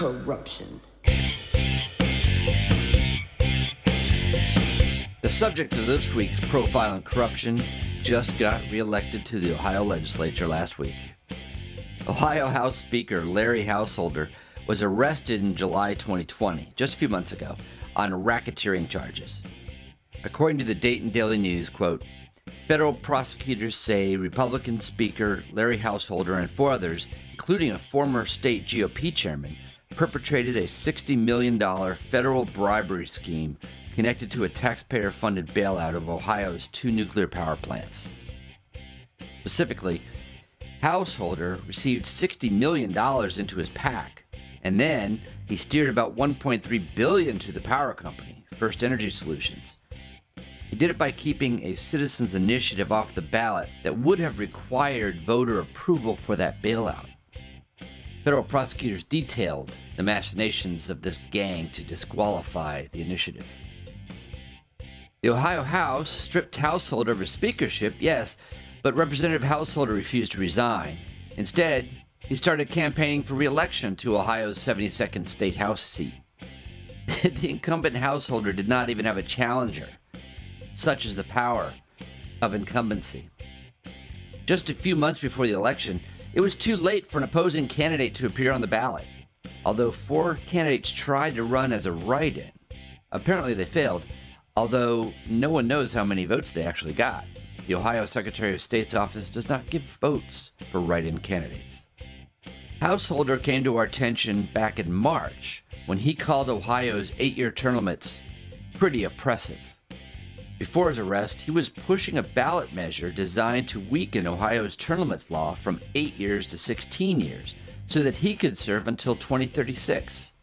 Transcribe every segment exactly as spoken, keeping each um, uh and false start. corruption. The subject of this week's profile on corruption just got reelected to the Ohio legislature last week. Ohio House Speaker Larry Householder was arrested in July twenty twenty, just a few months ago, on racketeering charges. According to the Dayton Daily News, quote, "Federal prosecutors say Republican Speaker Larry Householder and four others, including a former state G O P chairman, perpetrated a sixty million dollar federal bribery scheme connected to a taxpayer-funded bailout of Ohio's two nuclear power plants. Specifically, Householder received sixty million dollars into his PAC, and then he steered about one point three billion dollars to the power company, First Energy Solutions. He did it by keeping a citizens' initiative off the ballot that would have required voter approval for that bailout. Federal prosecutors detailed the machinations of this gang to disqualify the initiative. The Ohio House stripped Householder of his speakership, yes, but Representative Householder refused to resign. Instead, he started campaigning for re-election to Ohio's seventy-second state House seat. The incumbent Householder did not even have a challenger. Such is the power of incumbency. Just a few months before the election, it was too late for an opposing candidate to appear on the ballot, although four candidates tried to run as a write-in. Apparently they failed, although no one knows how many votes they actually got. The Ohio Secretary of State's office does not give votes for write-in candidates. Householder came to our attention back in March when he called Ohio's eight-year term limits pretty oppressive. Before his arrest, he was pushing a ballot measure designed to weaken Ohio's term limits law from eight years to sixteen years so that he could serve until twenty thirty-six.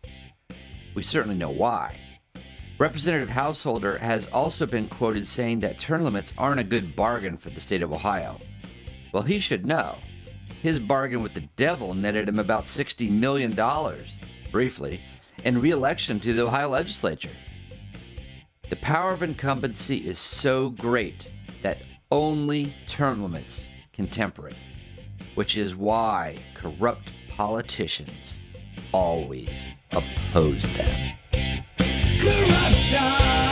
We certainly know why. Representative Householder has also been quoted saying that term limits aren't a good bargain for the state of Ohio. Well, he should know. His bargain with the devil netted him about sixty million dollars, briefly, and re-election to the Ohio legislature. The power of incumbency is so great that only term limits can temper it, which is why corrupt politicians always oppose them. Corruption!